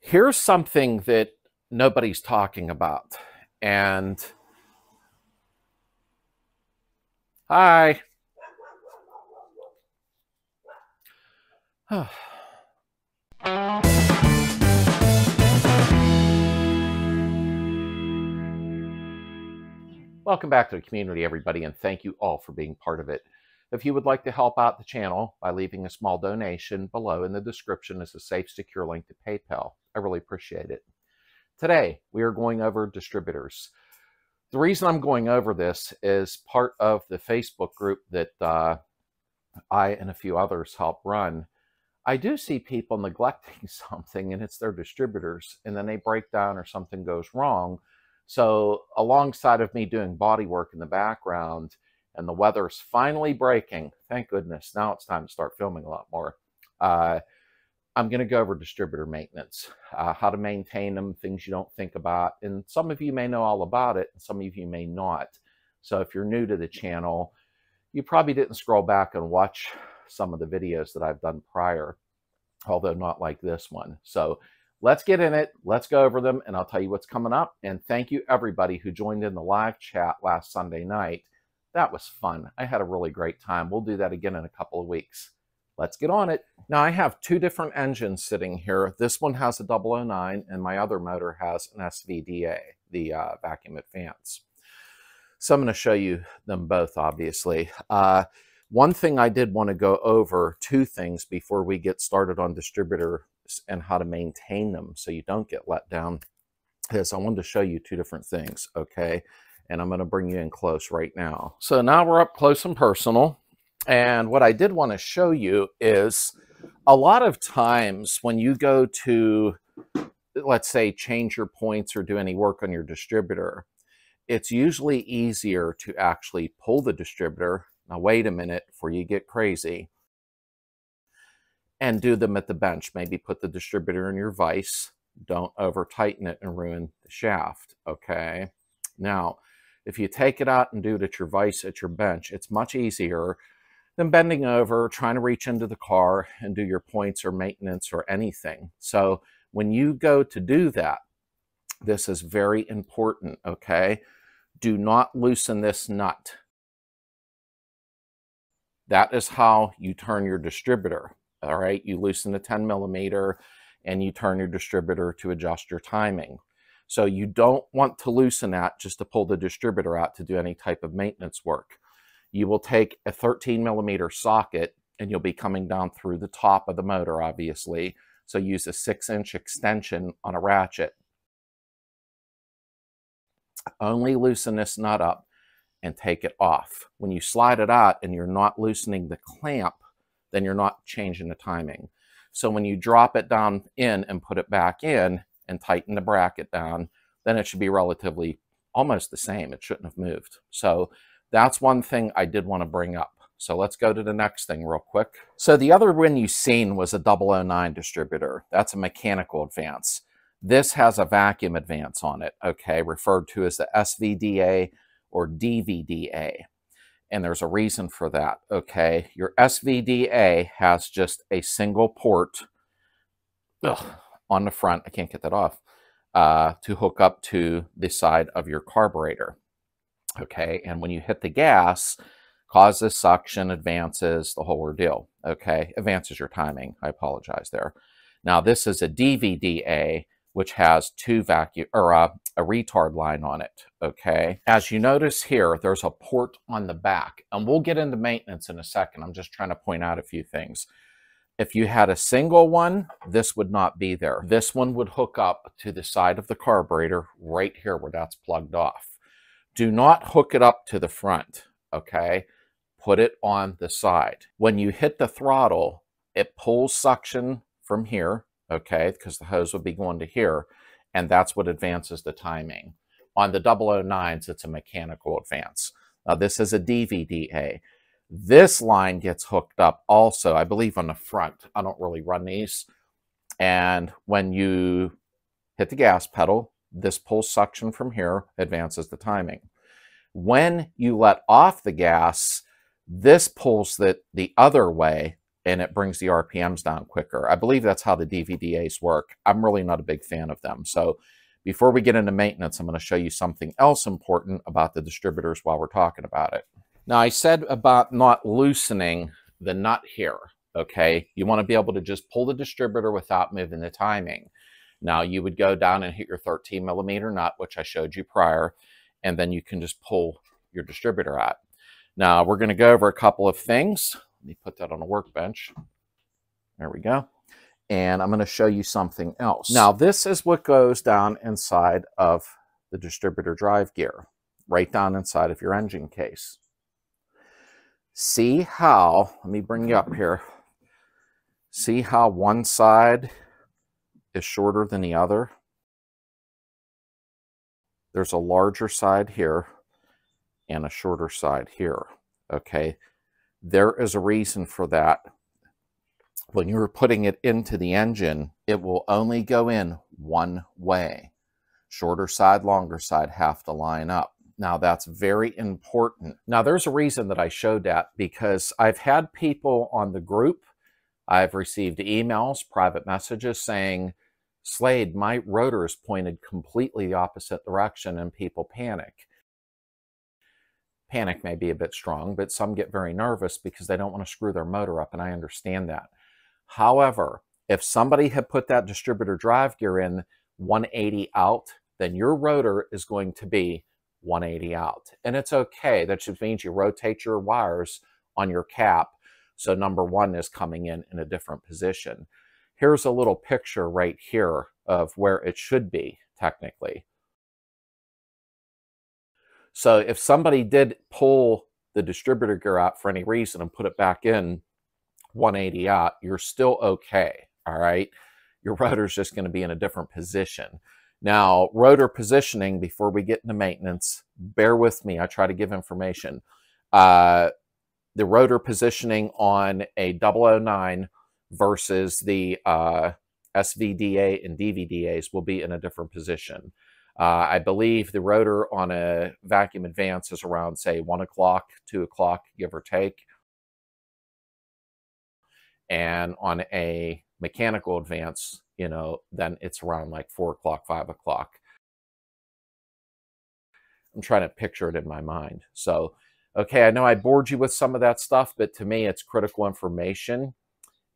here's something that nobody's talking about. And hi. Welcome back to the community, everybody, and thank you all for being part of it. If you would like to help out the channel by leaving a small donation, below in the description is a safe, secure link to PayPal. I really appreciate it. Today, we are going over distributors. The reason I'm going over this is part of the Facebook group that I and a few others help run. I do see people neglecting something, and it's their distributors, and then they break down or something goes wrong. So alongside of me doing body work in the background, and the weather's finally breaking. Thank goodness. Now it's time to start filming a lot more. I'm going to go over distributor maintenance, how to maintain them, things you don't think about. And some of you may know all about it, and some of you may not. So if you're new to the channel, you probably didn't scroll back and watch some of the videos that I've done prior, although not like this one. So let's get in it. Let's go over them, and I'll tell you what's coming up. And thank you, everybody, who joined in the live chat last Sunday night. That was fun. I had a really great time. We'll do that again in a couple of weeks. Let's get on it. Now, I have two different engines sitting here. This one has a 009, and my other motor has an SVDA, the vacuum advance. So I'm going to show you them both, obviously. One thing I did want to go over, two things before we get started on distributors and how to maintain them so you don't get let down, is I wanted to show you two different things, okay? And I'm going to bring you in close right now. So now we're up close and personal. And what I did want to show you is a lot of times when you go to, let's say, change your points or do any work on your distributor, it's usually easier to actually pull the distributor. Now, wait a minute before you get crazy. And do them at the bench. Maybe put the distributor in your vise. Don't over tighten it and ruin the shaft. Okay. Now, if you take it out and do it at your vise at your bench, it's much easier than bending over, trying to reach into the car and do your points or maintenance or anything. So when you go to do that, this is very important, okay? Do not loosen this nut. That is how you turn your distributor, all right? You loosen the 10mm and you turn your distributor to adjust your timing. So you don't want to loosen that just to pull the distributor out to do any type of maintenance work. You will take a 13mm socket and you'll be coming down through the top of the motor, obviously. So use a 6-inch extension on a ratchet. Only loosen this nut up and take it off. When you slide it out and you're not loosening the clamp, then you're not changing the timing. So when you drop it down in and put it back in, and tighten the bracket down, then it should be relatively almost the same. It shouldn't have moved. So that's one thing I did want to bring up. So let's go to the next thing real quick. So the other one you've seen was a 009 distributor. That's a mechanical advance. This has a vacuum advance on it, okay, referred to as the SVDA or DVDA. And there's a reason for that, okay. Your SVDA has just a single port. Ugh. On the front, I can't get that off, to hook up to the side of your carburetor, okay? And when you hit the gas, causes suction, advances, the whole ordeal, okay? Advances your timing, I apologize there. Now, this is a DVDA, which has two vacuum, or a retard line on it, okay? As you notice here, there's a port on the back, and we'll get into maintenance in a second. I'm just trying to point out a few things. If you had a single one, this would not be there. This one would hook up to the side of the carburetor right here where that's plugged off. Do not hook it up to the front, okay? Put it on the side. When you hit the throttle, it pulls suction from here, okay? Because the hose would be going to here, and that's what advances the timing. On the 009s, it's a mechanical advance. Now, this is a DVDA. This line gets hooked up also, I believe, on the front. I don't really run these. And when you hit the gas pedal, this pulls suction from here, advances the timing. When you let off the gas, this pulls it the other way, and it brings the RPMs down quicker. I believe that's how the DVDAs work. I'm really not a big fan of them. So before we get into maintenance, I'm going to show you something else important about the distributors while we're talking about it. Now, I said about not loosening the nut here, okay? You want to be able to just pull the distributor without moving the timing. Now, you would go down and hit your 13 millimeter nut, which I showed you prior, and then you can just pull your distributor out. Now, we're going to go over a couple of things. Let me put that on a workbench. There we go. And I'm going to show you something else. Now, this is what goes down inside of the distributor drive gear, right down inside of your engine case. See how, let me bring you up here, see how one side is shorter than the other? There's a larger side here and a shorter side here, okay? There is a reason for that. When you're putting it into the engine, it will only go in one way. Shorter side, longer side have to line up. Now, that's very important. Now, there's a reason that I showed that, because I've had people on the group, I've received emails, private messages saying, Slade, my rotor is pointed completely the opposite direction, and people panic. Panic may be a bit strong, but some get very nervous because they don't want to screw their motor up, and I understand that. However, if somebody had put that distributor drive gear in 180 out, then your rotor is going to be 180 out. And it's okay. That just means you rotate your wires on your cap. So number one is coming in a different position. Here's a little picture right here of where it should be technically. So if somebody did pull the distributor gear out for any reason and put it back in 180 out, you're still okay. All right. Your rotor's just going to be in a different position. Now, rotor positioning, before we get into maintenance, bear with me. I try to give information. The rotor positioning on a 009 versus the SVDA and DVDAs will be in a different position. I believe the rotor on a vacuum advance is around, say, 1 o'clock, 2 o'clock, give or take. And on a mechanical advance, you know, then it's around like 4 o'clock, 5 o'clock. I'm trying to picture it in my mind. So, okay, I know I bored you with some of that stuff, but to me, it's critical information.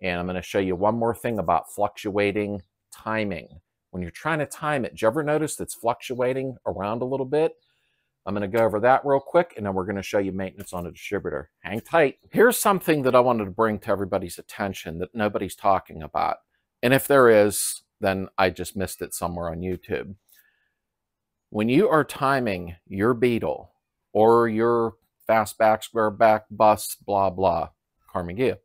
And I'm going to show you one more thing about fluctuating timing. When you're trying to time it, do you ever notice it's fluctuating around a little bit? I'm going to go over that real quick, and then we're going to show you maintenance on a distributor. Hang tight. Here's something that I wanted to bring to everybody's attention that nobody's talking about. And if there is, then I just missed it somewhere on YouTube. When you are timing your Beetle or your fastback, square back, bus, blah, blah, Karmann Ghia,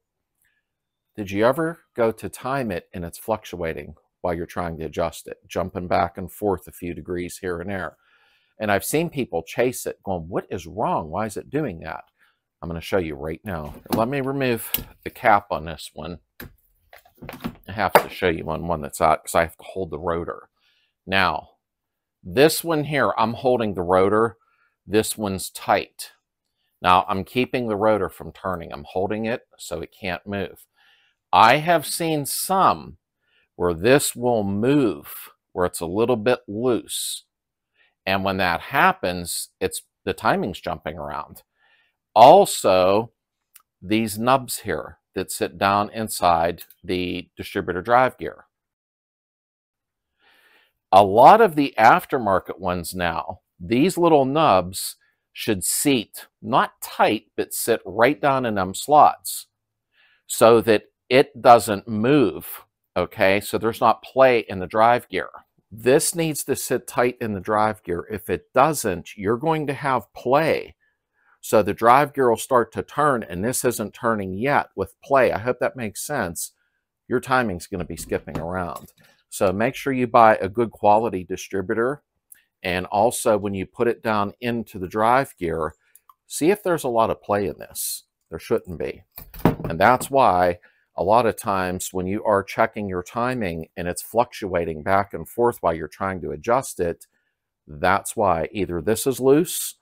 did you ever go to time it and it's fluctuating while you're trying to adjust it, jumping back and forth a few degrees here and there? And I've seen people chase it going, what is wrong? Why is it doing that? I'm going to show you right now. Let me remove the cap on this one. I have to show you on one that's out because I have to hold the rotor. Now, this one here, I'm holding the rotor. This one's tight. Now, I'm keeping the rotor from turning. I'm holding it so it can't move. I have seen some where this will move, where it's a little bit loose. And when that happens, it's the timing's jumping around. Also, these nubs here that sit down inside the distributor drive gear. A lot of the aftermarket ones now, these little nubs should seat, not tight, but sit right down in them slots so that it doesn't move, okay? So there's not play in the drive gear. This needs to sit tight in the drive gear. If it doesn't, you're going to have play. So the drive gear will start to turn, and this isn't turning yet with play. I hope that makes sense. Your timing's going to be skipping around. So make sure you buy a good quality distributor. And also, when you put it down into the drive gear, see if there's a lot of play in this. There shouldn't be. And that's why a lot of times when you are checking your timing and it's fluctuating back and forth while you're trying to adjust it, that's why either this is loose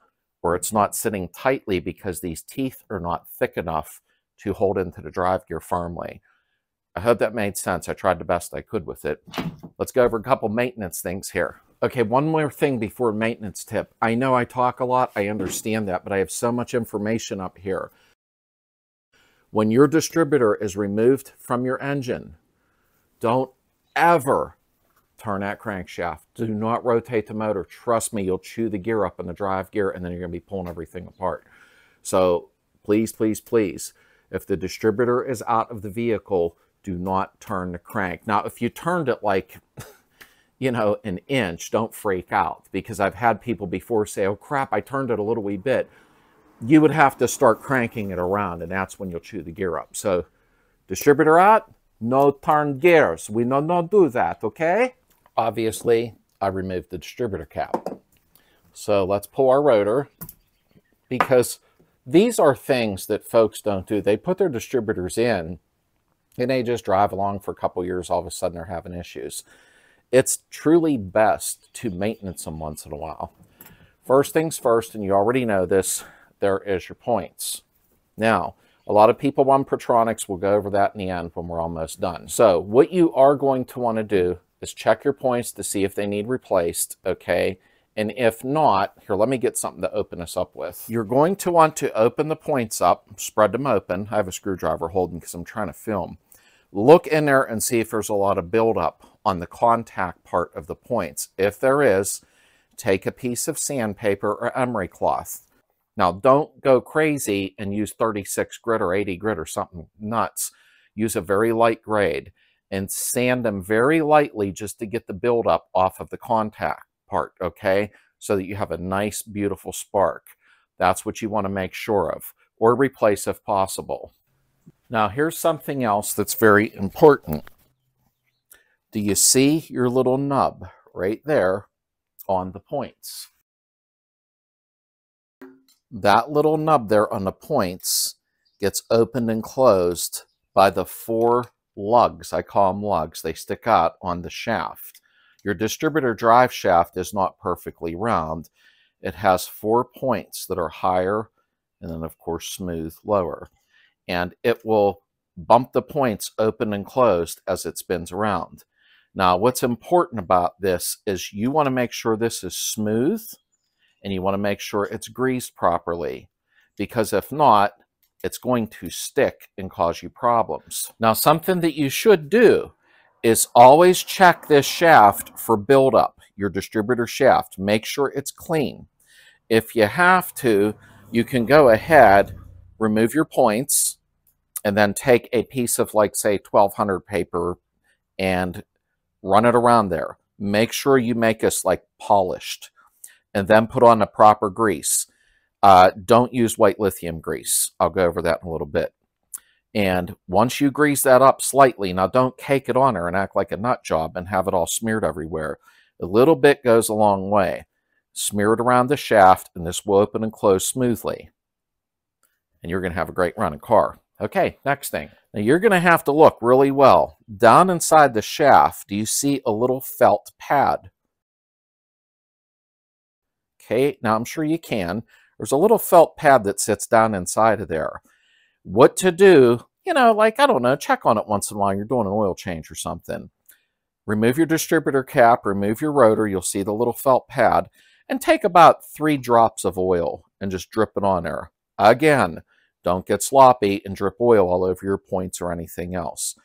or it's not sitting tightly because these teeth are not thick enough to hold into the drive gear firmly. I hope that made sense. I tried the best I could with it. Let's go over a couple maintenance things here. Okay, one more thing before maintenance tip. I know I talk a lot, I understand that, but I have so much information up here. When your distributor is removed from your engine, don't ever turn that crankshaft. Do not rotate the motor. Trust me, you'll chew the gear up in the drive gear, and then you're going to be pulling everything apart. So please, please, please, if the distributor is out of the vehicle, do not turn the crank. Now, if you turned it like, you know, an inch, don't freak out, because I've had people before say, oh crap, I turned it a little wee bit. You would have to start cranking it around, and that's when you'll chew the gear up. So distributor out, no turn gears. We do not do that, okay? Obviously, I removed the distributor cap. So let's pull our rotor, because these are things that folks don't do. They put their distributors in, and they just drive along for a couple years. All of a sudden, they're having issues. It's truly best to maintenance them once in a while. First things first, and you already know this, there is your points. Now, a lot of people on Pertronix will go over that in the end when we're almost done. So what you are going to want to do is check your points to see if they need replaced, okay? And if not, here, let me get something to open this up with. You're going to want to open the points up, spread them open. I have a screwdriver holding because I'm trying to film. Look in there and see if there's a lot of buildup on the contact part of the points. If there is, take a piece of sandpaper or emery cloth. Now, don't go crazy and use 36 grit or 80 grit or something nuts. Use a very light grade and sand them very lightly just to get the buildup off of the contact part, okay? So that you have a nice, beautiful spark. That's what you want to make sure of, or replace if possible. Now, here's something else that's very important. Do you see your little nub right there on the points? That little nub there on the points gets opened and closed by the four lugs. I call them lugs. They stick out on the shaft. Your distributor drive shaft is not perfectly round. It has 4 points that are higher and then, of course, smooth lower. And it will bump the points open and closed as it spins around. Now, what's important about this is you want to make sure this is smooth, and you want to make sure it's greased properly, because if not, it's going to stick and cause you problems. Now, something that you should do is always check this shaft for buildup, your distributor shaft. Make sure it's clean. If you have to, you can go ahead, remove your points, and then take a piece of, like, say, 1200 paper and run it around there. Make sure you make this, like, polished, and then put on the proper grease. Don't use white lithium grease. I'll go over that in a little bit. And once you grease that up slightly, now don't cake it on her and act like a nut job and have it all smeared everywhere. A little bit goes a long way. Smear it around the shaft, and this will open and close smoothly. And you're gonna have a great running car. Okay, next thing. Now you're gonna have to look really well. Down inside the shaft, do you see a little felt pad? Okay, now I'm sure you can. There's a little felt pad that sits down inside of there. What to do, you know, like, I don't know, check on it once in a while. You're doing an oil change or something. Remove your distributor cap, remove your rotor. You'll see the little felt pad. And take about 3 drops of oil and just drip it on there. Again, don't get sloppy and drip oil all over your points or anything else.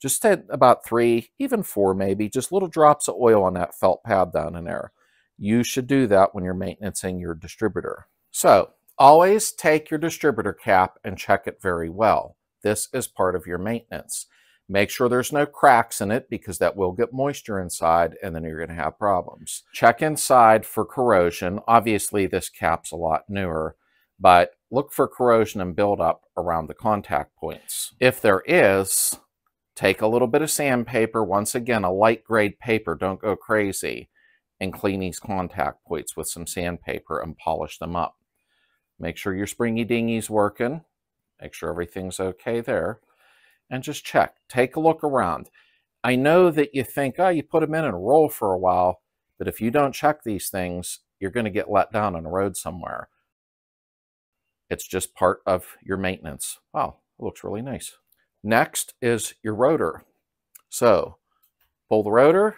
Just take about 3, even 4 maybe, just little drops of oil on that felt pad down in there. You should do that when you're maintaining your distributor. So always take your distributor cap and check it very well. This is part of your maintenance. Make sure there's no cracks in it, because that will get moisture inside, and then you're going to have problems. Check inside for corrosion. Obviously, this cap's a lot newer, but look for corrosion and buildup around the contact points. If there is, take a little bit of sandpaper. Once again, a light grade paper. Don't go crazy. And clean these contact points with some sandpaper and polish them up. Make sure your springy dingy's working. Make sure everything's okay there. And just check. Take a look around. I know that you think, oh, you put them in and roll for a while, but if you don't check these things, you're going to get let down on the road somewhere. It's just part of your maintenance. Wow, it looks really nice. Next is your rotor. So pull the rotor,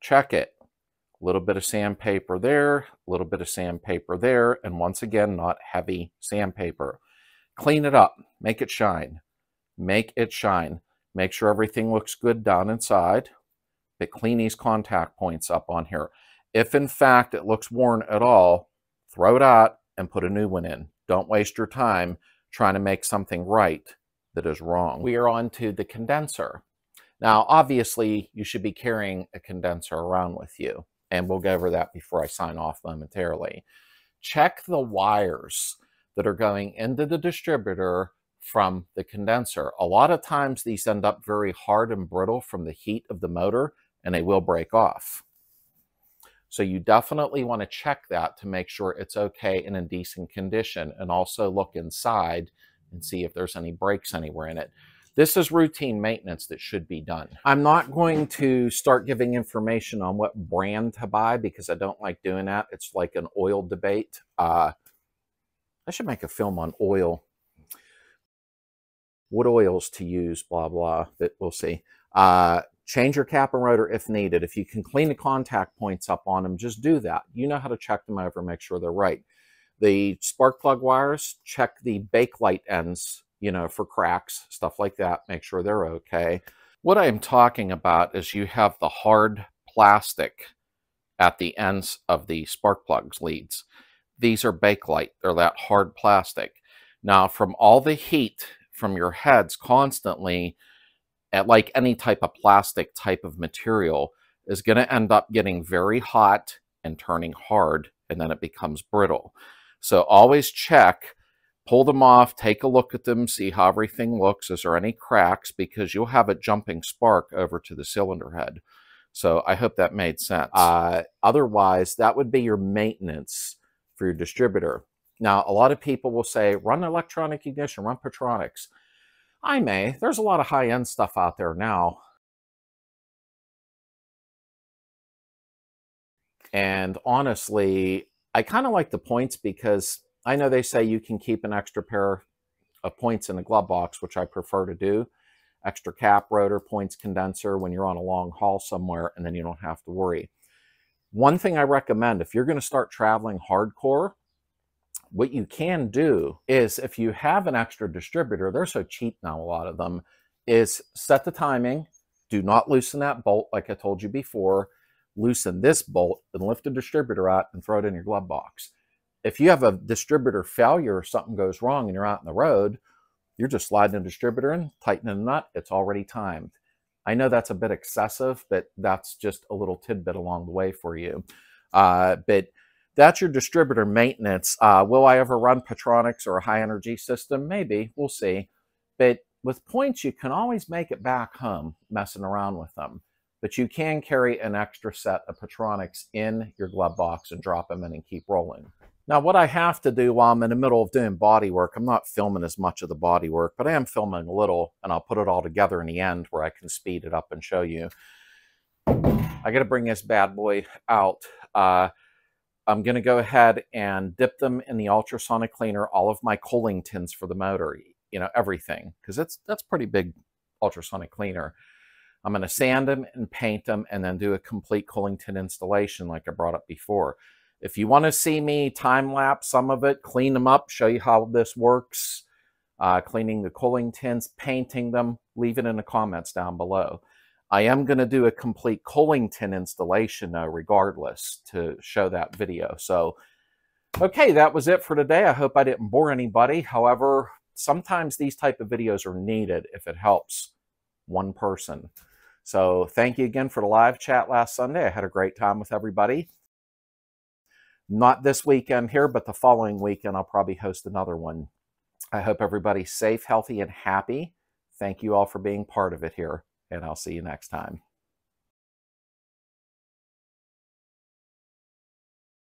check it. A little bit of sandpaper there, a little bit of sandpaper there, and once again, not heavy sandpaper. Clean it up, make it shine, make it shine. Make sure everything looks good down inside, but clean these contact points up on here. If in fact it looks worn at all, throw it out and put a new one in. Don't waste your time trying to make something right that is wrong. We are on to the condenser. Now, obviously, you should be carrying a condenser around with you, and we'll go over that before I sign off momentarily. Check the wires that are going into the distributor from the condenser. A lot of times these end up very hard and brittle from the heat of the motor, and they will break off. So you definitely want to check that to make sure it's okay and in decent condition, and also look inside and see if there's any breaks anywhere in it. This is routine maintenance that should be done. I'm not going to start giving information on what brand to buy because I don't like doing that. It's like an oil debate. I should make a film on oil, what oils to use, blah, blah, but we'll see. Change your cap and rotor if needed. If you can clean the contact points up on them, just do that. You know how to check them over, make sure they're right. The spark plug wires, check the bakelite ends, you know, for cracks, stuff like that. Make sure they're okay. What I'm talking about is you have the hard plastic at the ends of the spark plugs leads. These are bakelite. They're that hard plastic. Now, from all the heat from your heads constantly, at like any type of plastic type of material is going to end up getting very hot and turning hard, and then it becomes brittle. So always check, pull them off, take a look at them, see how everything looks. Is there any cracks? Because you'll have a jumping spark over to the cylinder head. So I hope that made sense. Otherwise, that would be your maintenance for your distributor. Now, a lot of people will say, run electronic ignition, run Pertronix. I may. There's a lot of high-end stuff out there now. And honestly, I kind of like the points because I know they say you can keep an extra pair of points in the glove box, which I prefer to do. Extra cap, rotor, points, condenser when you're on a long haul somewhere, and then you don't have to worry. One thing I recommend, if you're going to start traveling hardcore, what you can do is if you have an extra distributor, they're so cheap now, a lot of them, is set the timing. Do not loosen that bolt like I told you before. Loosen this bolt and lift the distributor out and throw it in your glove box. If you have a distributor failure or something goes wrong and you're out on the road, you're just sliding the distributor in, tightening the nut. It's already timed. I know that's a bit excessive, but that's just a little tidbit along the way for you. But that's your distributor maintenance. Will I ever run Pertronix or a high energy system? Maybe, we'll see. But with points, you can always make it back home messing around with them. But you can carry an extra set of Pertronix in your glove box and drop them in and keep rolling. Now, what I have to do while I'm in the middle of doing body work, I'm not filming as much of the body work, but I am filming a little, and I'll put it all together in the end where I can speed it up and show you. I gotta bring this bad boy out. I'm going to go ahead and dip them in the ultrasonic cleaner, all of my cooling tins for the motor, you know, everything, because that's pretty big ultrasonic cleaner. I'm going to sand them and paint them and then do a complete cooling tin installation like I brought up before. If you want to see me time lapse some of it, clean them up, show you how this works, cleaning the cooling tins, painting them, leave it in the comments down below. I am going to do a complete cooling tin installation though, regardless, to show that video. So, okay, that was it for today. I hope I didn't bore anybody. However, sometimes these type of videos are needed if it helps one person. So thank you again for the live chat last Sunday. I had a great time with everybody. Not this weekend here, but the following weekend, I'll probably host another one. I hope everybody's safe, healthy, and happy. Thank you all for being part of it here. And I'll see you next time.